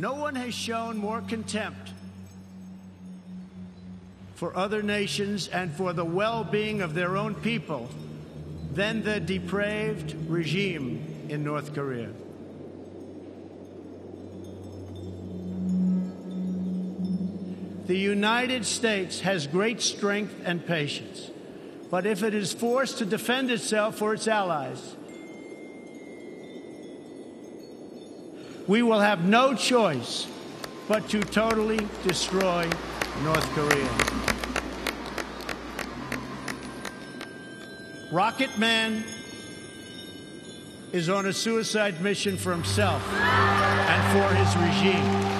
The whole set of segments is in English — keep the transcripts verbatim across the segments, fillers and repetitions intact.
No one has shown more contempt for other nations and for the well-being of their own people than the depraved regime in North Korea. The United States has great strength and patience, but if it is forced to defend itself or its allies, we will have no choice but to totally destroy North Korea. Rocket Man is on a suicide mission for himself and for his regime.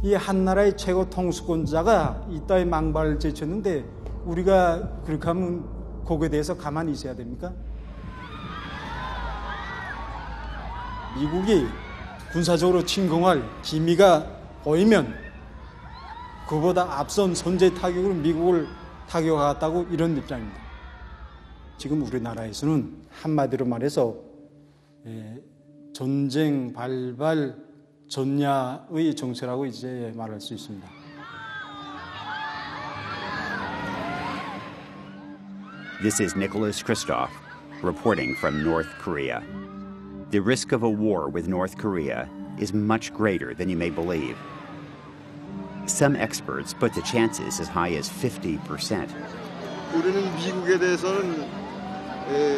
이 한나라의 최고 통수권자가 이 따위 망발을 제쳤는데 우리가 그렇게 하면 거기에 대해서 가만히 있어야 됩니까? 미국이 군사적으로 침공할 기미가 보이면 그보다 앞선 선제 타격으로 미국을 타격하겠다고 이런 입장입니다. 지금 우리나라에서는 한마디로 말해서 전쟁 발발 전야의 정세라고 이제 말할 수 있습니다. This is Nicholas Kristof reporting from North Korea. The risk of a war with North Korea is much greater than you may believe. Some experts put the chances as high as fifty percent. 우리는 미국에 대해서는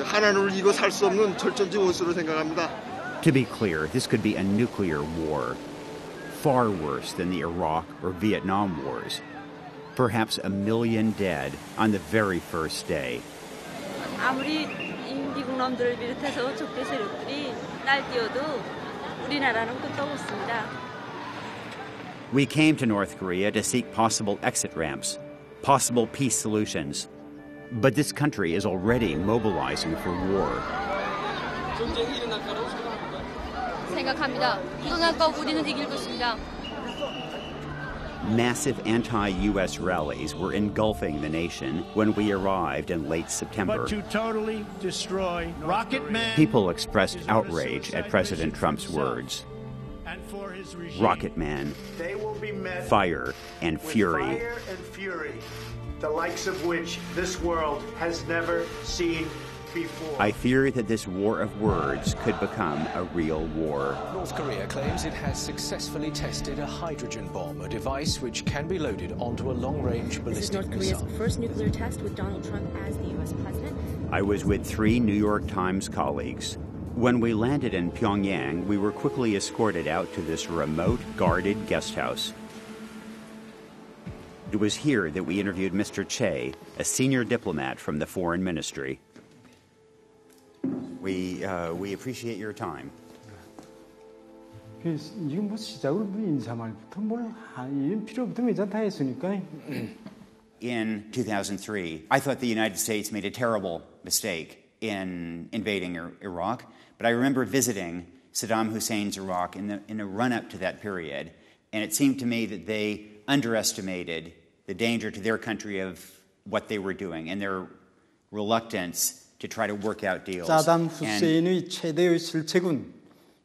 하나를 이고 살 수 없는 절전적 원수로 생각합니다. To be clear, this could be a nuclear war, far worse than the Iraq or Vietnam wars. Perhaps a million dead on the very first day. 아무리 미국 놈들을 비롯해서 적대 세력들이 날뛰어도 우리나라는 끝도 없습니다. We came to North Korea to seek possible exit ramps, possible peace solutions. But this country is already mobilizing for war. Massive anti-U S rallies were engulfing the nation when we arrived in late September. But to totally destroy Rocket Man. People expressed outrage at President Trump's words. And for his regime, Rocket Man, they will be met fire and fury. Fire and fury, the likes of which this world has never seen before. I fear that this war of words could become a real war. North Korea claims it has successfully tested a hydrogen bomb, a device which can be loaded onto a long-range ballistic missile. This is North Korea's first nuclear test with Donald Trump as the U S president. I was with three New York Times colleagues. When we landed in Pyongyang, we were quickly escorted out to this remote, guarded guest house. It was here that we interviewed Mister Che, a senior diplomat from the foreign ministry. We, uh, we appreciate your time. 지금 뭐 시작으로 인사말부터 뭘 이런 필요 없던 매장 다 했으니까. In two thousand three, I thought the United States made a terrible mistake in invading Iraq, but I remember visiting Saddam Hussein's Iraq in the, in the run-up to that period, and it seemed to me that they underestimated the danger to their country of what they were doing and their reluctance to try to work out deals. 사담 후세인의 최대의 실책은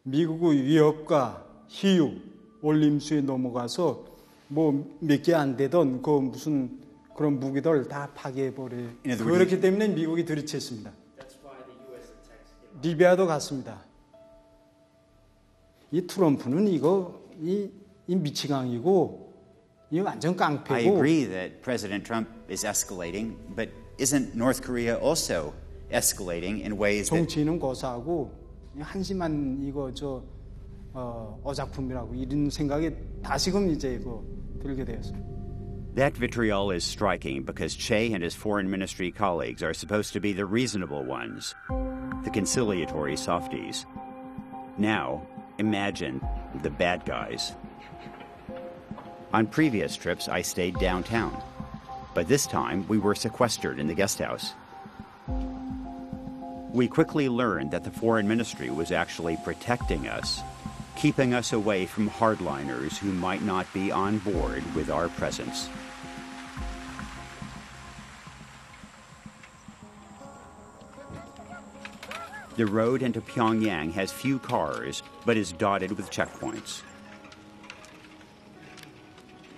미국의 위협과 희유, 올림수에 넘어가서 뭐 몇 개 안 되던 그 무슨 그런 무기들 다 파괴해버려. 그렇기 때문에 미국이 들이쳤습니다. 리비아도 갔습니다. 이 트럼프는 이거 이, 이 미치광이고 이 완전 깡패고. I agree that President Trump is escalating, but isn't North Korea also escalating in ways that 정치인은 고사하고 한심한 이거 저 어, 어작품이라고 이런 생각에 다시금 이제 이거 들게 되었어요. That vitriol is striking because Che and his foreign ministry colleagues are supposed to be the reasonable ones, the conciliatory softies. Now, imagine the bad guys. On previous trips, I stayed downtown. But this time, we were sequestered in the guest house. We quickly learned that the foreign ministry was actually protecting us, keeping us away from hardliners who might not be on board with our presence. The road into Pyongyang has few cars, but is dotted with checkpoints.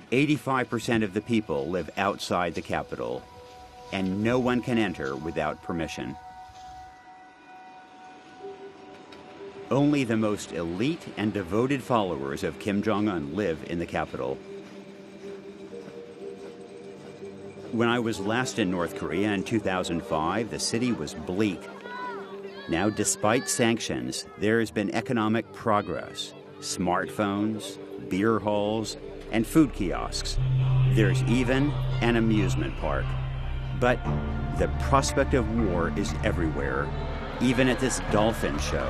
eighty-five percent of the people live outside the capital, and no one can enter without permission. Only the most elite and devoted followers of Kim Jong-un live in the capital. When I was last in North Korea in two thousand five, the city was bleak. Now, despite sanctions, there has been economic progress. Smartphones, beer halls, and food kiosks. There's even an amusement park. But the prospect of war is everywhere, even at this dolphin show,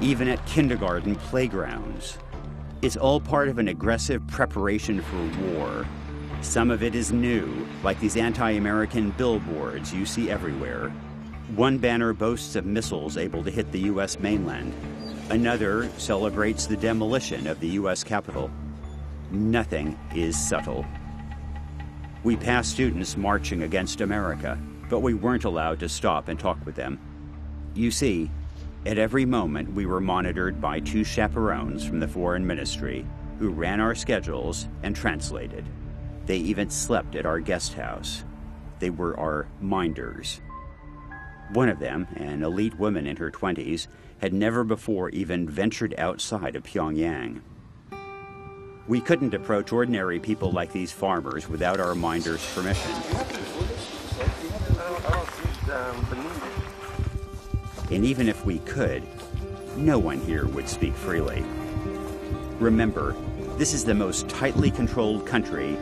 even at kindergarten playgrounds. It's all part of an aggressive preparation for war. Some of it is new, like these anti-American billboards you see everywhere. One banner boasts of missiles able to hit the U S mainland. Another celebrates the demolition of the U S Capitol. Nothing is subtle. We passed students marching against America, but we weren't allowed to stop and talk with them. You see, at every moment we were monitored by two chaperones from the foreign ministry who ran our schedules and translated. They even slept at our guest house. They were our minders. One of them, an elite woman in her twenties, had never before even ventured outside of Pyongyang. We couldn't approach ordinary people like these farmers without our minders' permission. And even if we could, no one here would speak freely. Remember, this is the most tightly controlled country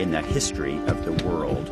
in the history of the world.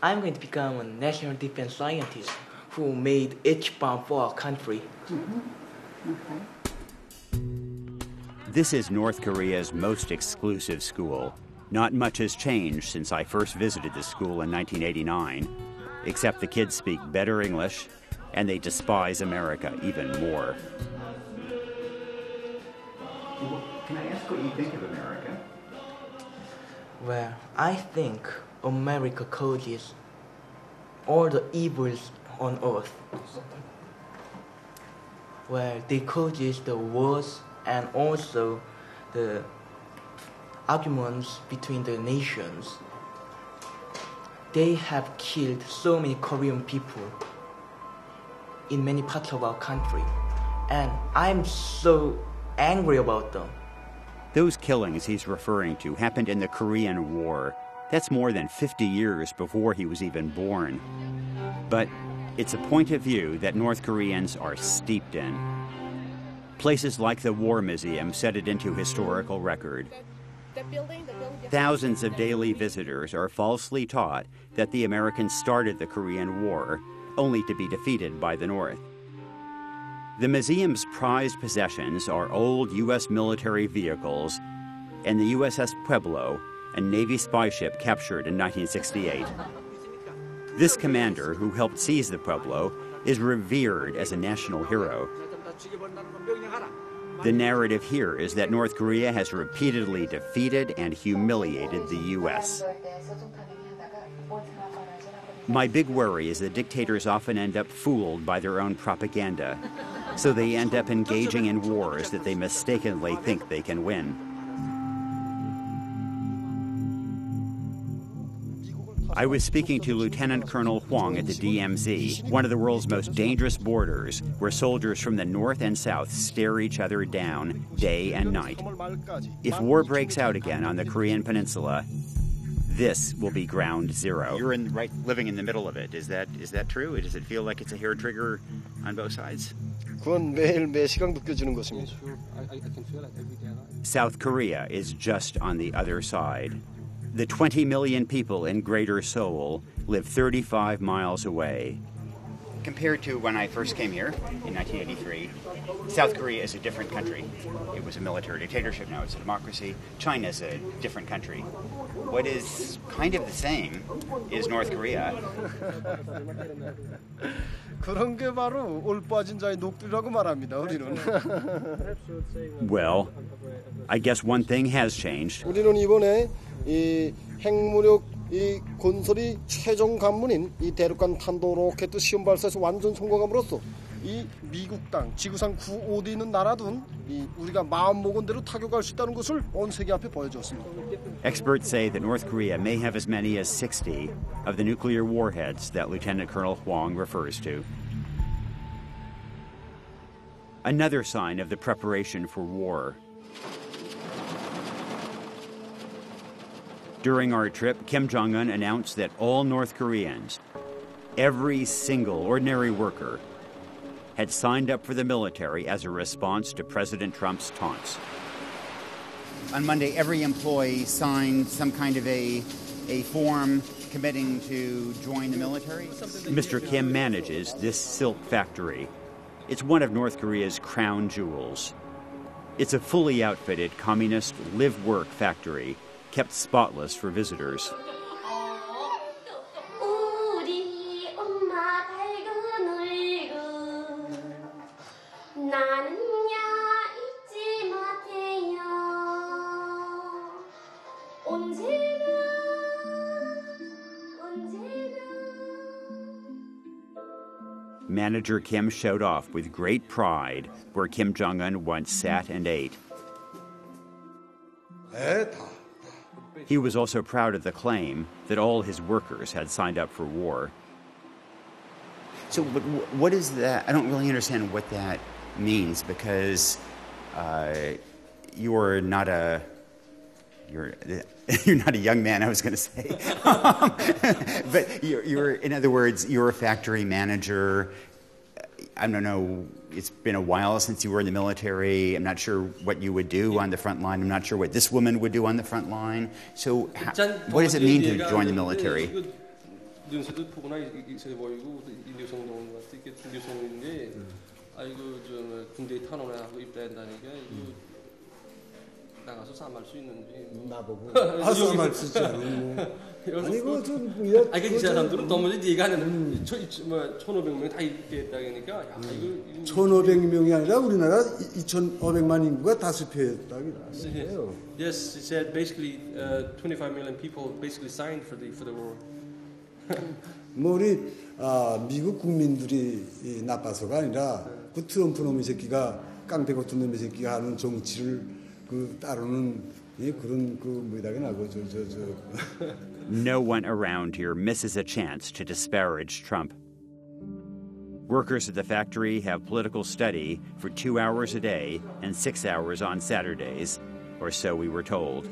I'm going to become a national defense scientist who made each bomb for our country. Mm-hmm. Okay. This is North Korea's most exclusive school. Not much has changed since I first visited the school in nineteen eighty-nine, except the kids speak better English and they despise America even more. Can I ask what you think of America? Well, I think America causes all the evils on earth. Well, they causes the wars and also the arguments between the nations. They have killed so many Korean people in many parts of our country, and I'm so angry about them. Those killings he's referring to happened in the Korean War. That's more than fifty years before he was even born. But it's a point of view that North Koreans are steeped in. Places like the War Museum set it into historical record. Thousands of daily visitors are falsely taught that the Americans started the Korean War, only to be defeated by the North. The museum's prized possessions are old U S military vehicles and the U S S Pueblo, a Navy spy ship captured in nineteen sixty-eight. This commander, who helped seize the Pueblo, is revered as a national hero. The narrative here is that North Korea has repeatedly defeated and humiliated the U S. My big worry is that dictators often end up fooled by their own propaganda. So they end up engaging in wars that they mistakenly think they can win. I was speaking to Lieutenant Colonel Hwang at the D M Z, one of the world's most dangerous borders, where soldiers from the north and south stare each other down day and night. If war breaks out again on the Korean Peninsula, this will be ground zero. You're in, right, living in the middle of it. Is that, is that true? Does it feel like it's a hair trigger on both sides? South Korea is just on the other side. The twenty million people in Greater Seoul live thirty-five miles away. Compared to when I first came here in nineteen eighty-three, South Korea is a different country. It was a military dictatorship, now it's a democracy. China's a different country. What is kind of the same is North Korea. Well, I guess one thing has changed. Experts say that North Korea may have as many as sixty of the nuclear warheads that Lieutenant Colonel Hwang refers to. Another sign of the preparation for war. During our trip, Kim Jong-un announced that all North Koreans, every single ordinary worker, had signed up for the military as a response to President Trump's taunts. On Monday, every employee signed some kind of a, a form committing to join the military. Mister Kim manages this silk factory. It's one of North Korea's crown jewels. It's a fully outfitted communist live-work factory, kept spotless for visitors. Manager Kim showed off with great pride where Kim Jong-un once sat and ate. He was also proud of the claim that all his workers had signed up for war. So what, what is that? I don't really understand what that means, because uh, you're not a you're you're not a young man. I was going to say, um, but you're, you're in other words, you're a factory manager. I don't know. It's been a while since you were in the military. I'm not sure what you would do on the front line. I'm not sure what this woman would do on the front line. So how, what does it mean to join the military? Yes, he said basically uh, twenty-five million people basically signed for the for the war. No one around here misses a chance to disparage Trump. Workers at the factory have political study for two hours a day and six hours on Saturdays, or so we were told.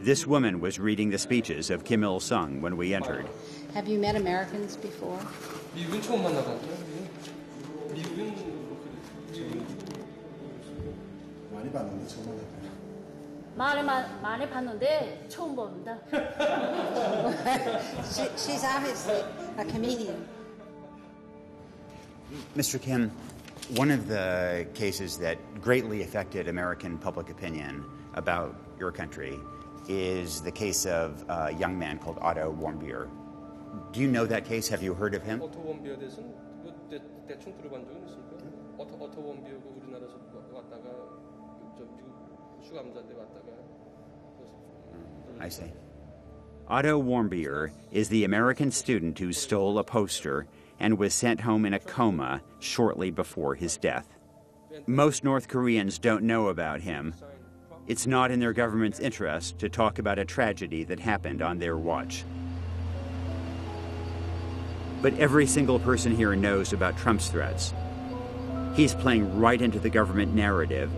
This woman was reading the speeches of Kim Il-sung when we entered. Have you met Americans before? she, she's obviously a comedian. Mister Kim, one of the cases that greatly affected American public opinion about your country is the case of a young man called Otto Warmbier. Do you know that case? Have you heard of him? Otto Warmbier 대선 그 대충 들어본 적은 있습니까? Otto Otto Warmbier 그 우리나라에서 왔다가 좀 미국 수감자인데 왔다가. I see. Otto Warmbier is the American student who stole a poster and was sent home in a coma shortly before his death. Most North Koreans don't know about him. It's not in their government's interest to talk about a tragedy that happened on their watch. But every single person here knows about Trump's threats. He's playing right into the government narrative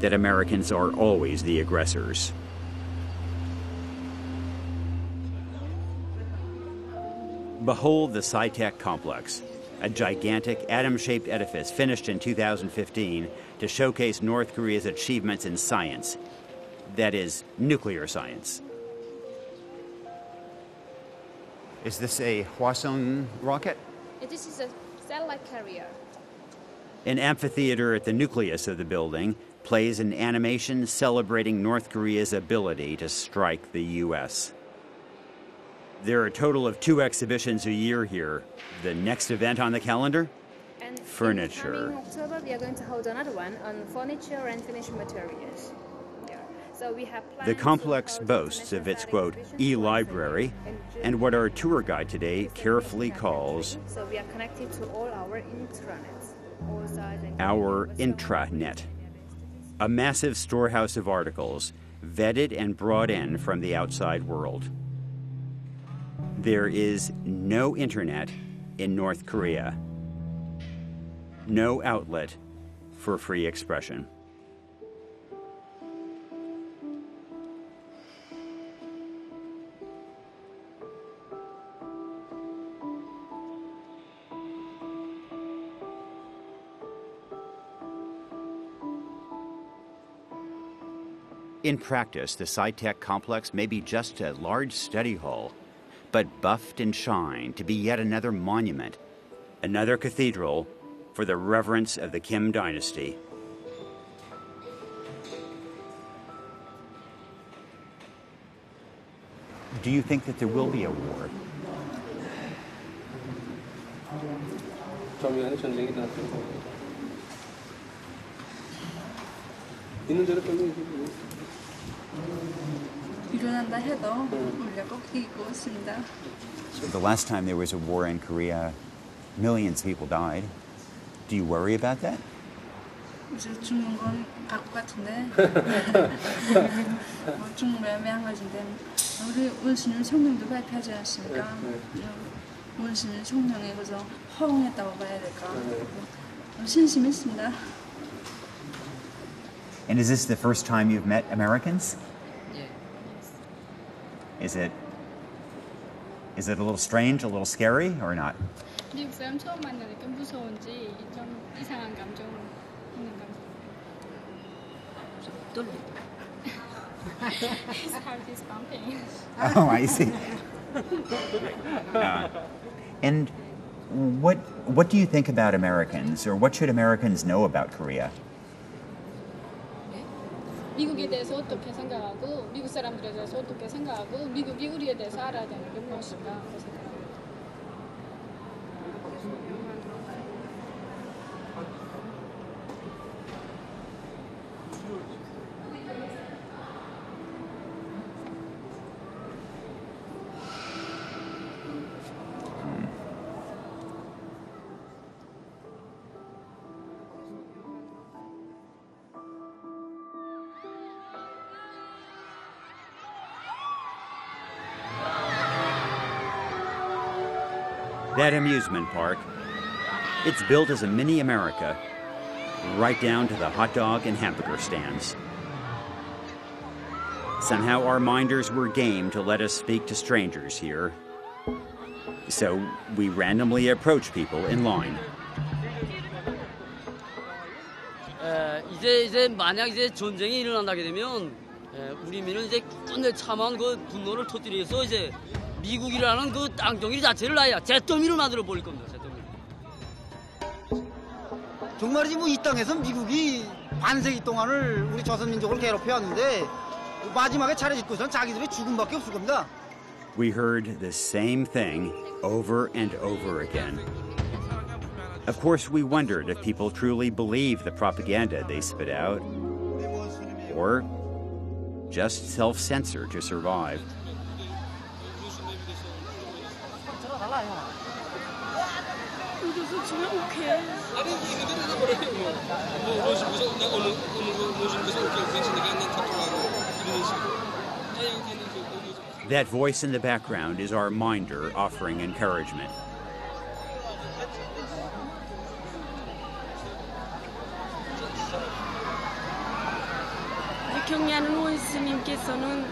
that Americans are always the aggressors. Behold the SciTech complex, a gigantic atom-shaped edifice finished in two thousand fifteen to showcase North Korea's achievements in science, that is, nuclear science. Is this a Hwasong rocket? This is a satellite carrier. An amphitheater at the nucleus of the building plays an animation celebrating North Korea's ability to strike the U S There are a total of two exhibitions a year here. The next event on the calendar? And furniture. In October, we are going to hold another one on furniture and finished materials. Yeah. So we have the complex boasts of its, quote, e-library, and what our tour guide today carefully calls so we are connected to all our intranets. Our intranet, a massive storehouse of articles, vetted and brought in from the outside world. There is no internet in North Korea. No outlet for free expression. In practice, the SciTech complex may be just a large study hall, but buffed and shined to be yet another monument, another cathedral for the reverence of the Kim dynasty. Do you think that there will be a war? The last time there was a war in Korea, millions of people died. Do you worry about that? And is this the first time you've met Americans? Is it, is it a little strange, a little scary, or not? His heart is pumping. Oh, I see. Uh, and what, what do you think about Americans, or what should Americans know about Korea? 미국에 대해서 어떻게 생각하고 미국 사람들에 대해서 어떻게 생각하고 미국이 우리에 대해서 알아야 되는 게 무엇인가 그렇게 생각합니다. That amusement park, it's built as a mini America, right down to the hot dog and hamburger stands. Somehow our minders were game to let us speak to strangers here. So we randomly approach people in line. Uh, 이제 이제 만약 이제 전쟁이 일어난다게 되면 우리 민은 이제 끝내 참아온 그 분노를 터뜨려서 이제 미국이라는 그 땅덩이 자체를 아예 잿더미로 만들어 버릴 겁니다. 잿더미로. 정말이지 뭐 이 땅에서 미국이 반세기 동안을 우리 조선민족을 괴롭혀 왔는데 마지막에 차려짓고서는 자기들의 죽음밖에 없을 겁니다. We heard the same thing over and over again. Of course, we wondered if people truly believe the propaganda they spit out, or just self-censor to survive. 그래서 집에 오케이. 아니 이들은 뭐래 뭐 무슨 무슨 나 오늘 오늘 무슨 무슨 오케이 괜찮으니까 난 탁월하고 이런 식으로. That voice in the background is our minder offering encouragement. 대통령 원수님께서는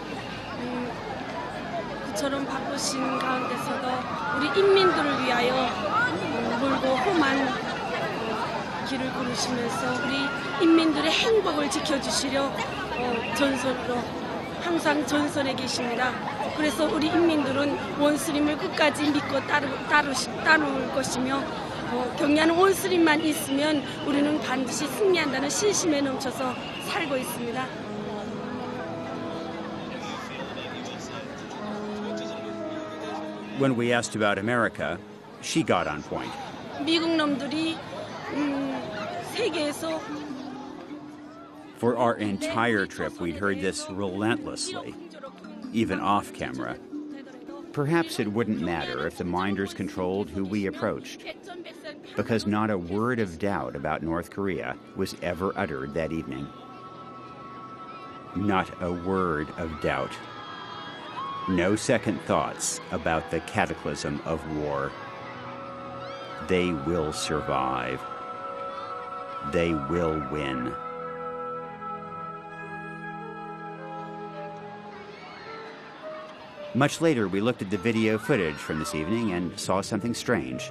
그처럼 바쁘신 가운데서도 우리 인민들을 위하여 물고 험한 길을 걸으시면서 우리 인민들의 행복을 지켜주시려 전설로. 항상 전선에 계십니다. 그래서 우리 인민들은 원수님을 끝까지 믿고 따르, 따르, 따를 것이며 어, 경계하는 원수님만 있으면 우리는 반드시 승리한다는 신심에 넘쳐서 살고 있습니다. When we asked about America, she got on point. 미국 놈들이 음, 세계에서 For our entire trip, we'd heard this relentlessly, even off camera. Perhaps it wouldn't matter if the minders controlled who we approached, because not a word of doubt about North Korea was ever uttered that evening. Not a word of doubt. No second thoughts about the cataclysm of war. They will survive. They will win. Much later, we looked at the video footage from this evening and saw something strange.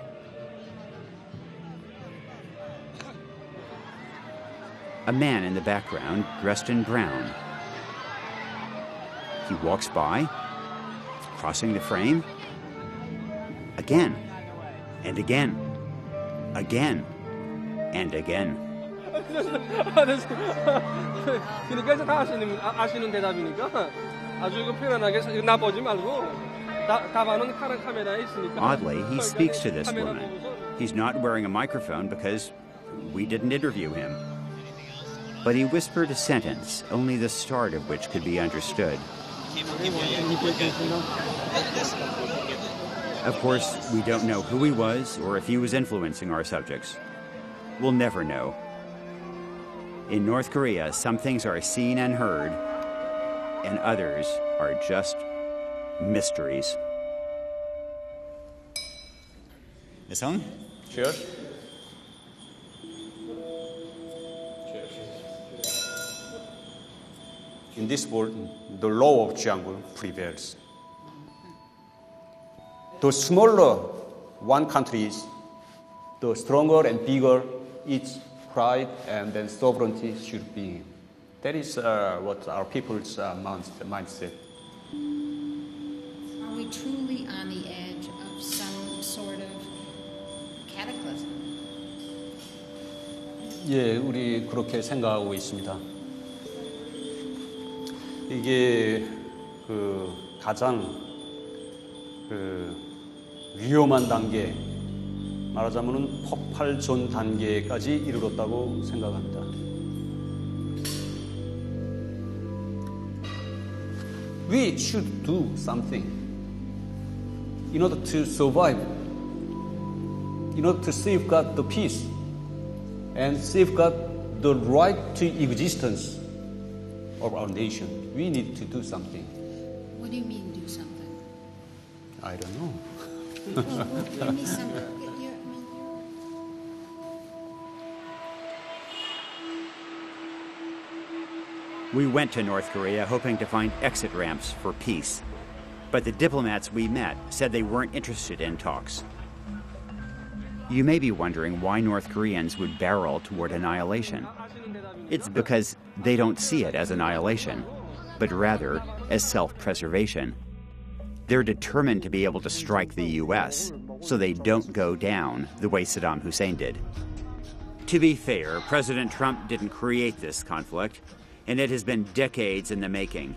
A man in the background dressed in brown. He walks by, crossing the frame, again, and again, again, and again. Oddly, he speaks to this woman. He's not wearing a microphone because we didn't interview him. But he whispered a sentence, only the start of which could be understood. Of course, we don't know who he was or if he was influencing our subjects. We'll never know. In North Korea, some things are seen and heard, and others are just mysteries. Il-sung? Cheers. In this world, the law of jungle prevails. The smaller one country is, the stronger and bigger its pride and then sovereignty should be. That is uh, what our people's uh, mindset. Are we truly on the edge of some sort of cataclysm? 예, 우리 그렇게 생각하고 있습니다. 이게 그 가장 그 위험한 단계, 말하자면은 폭발 전 단계까지 이르렀다고 생각합니다. We should do something in order to survive, in order to safeguard the peace and safeguard the right to existence of our nation. We need to do something. What do you mean, do something? I don't know. Well, give me something. We went to North Korea hoping to find exit ramps for peace. But the diplomats we met said they weren't interested in talks. You may be wondering why North Koreans would barrel toward annihilation. It's because they don't see it as annihilation, but rather as self-preservation. They're determined to be able to strike the U S, so they don't go down the way Saddam Hussein did. To be fair, President Trump didn't create this conflict, and it has been decades in the making.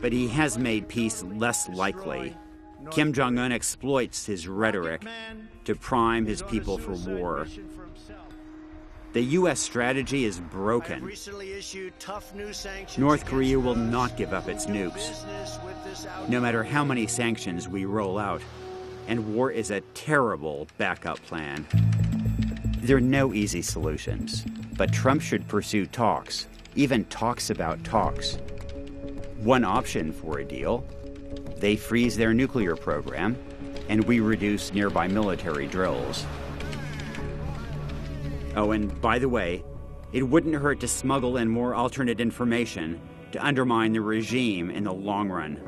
But he has made peace less likely. Kim Jong-un exploits his rhetoric to prime his people for war. The U S strategy is broken. North Korea will not give up its nukes, no matter how many sanctions we roll out. And war is a terrible backup plan. There are no easy solutions, but Trump should pursue talks, even talks about talks. One option for a deal, they freeze their nuclear program, and we reduce nearby military drills. Oh, and by the way, it wouldn't hurt to smuggle in more alternate information to undermine the regime in the long run.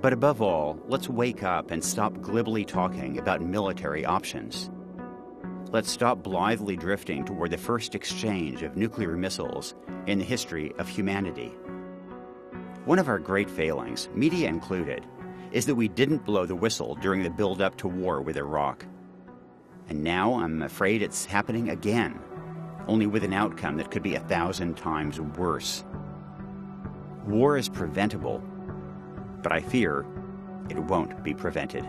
But above all, let's wake up and stop glibly talking about military options. Let's stop blithely drifting toward the first exchange of nuclear missiles in the history of humanity. One of our great failings, media included, is that we didn't blow the whistle during the build-up to war with Iraq. And now I'm afraid it's happening again, only with an outcome that could be a thousand times worse. War is preventable, but I fear it won't be prevented.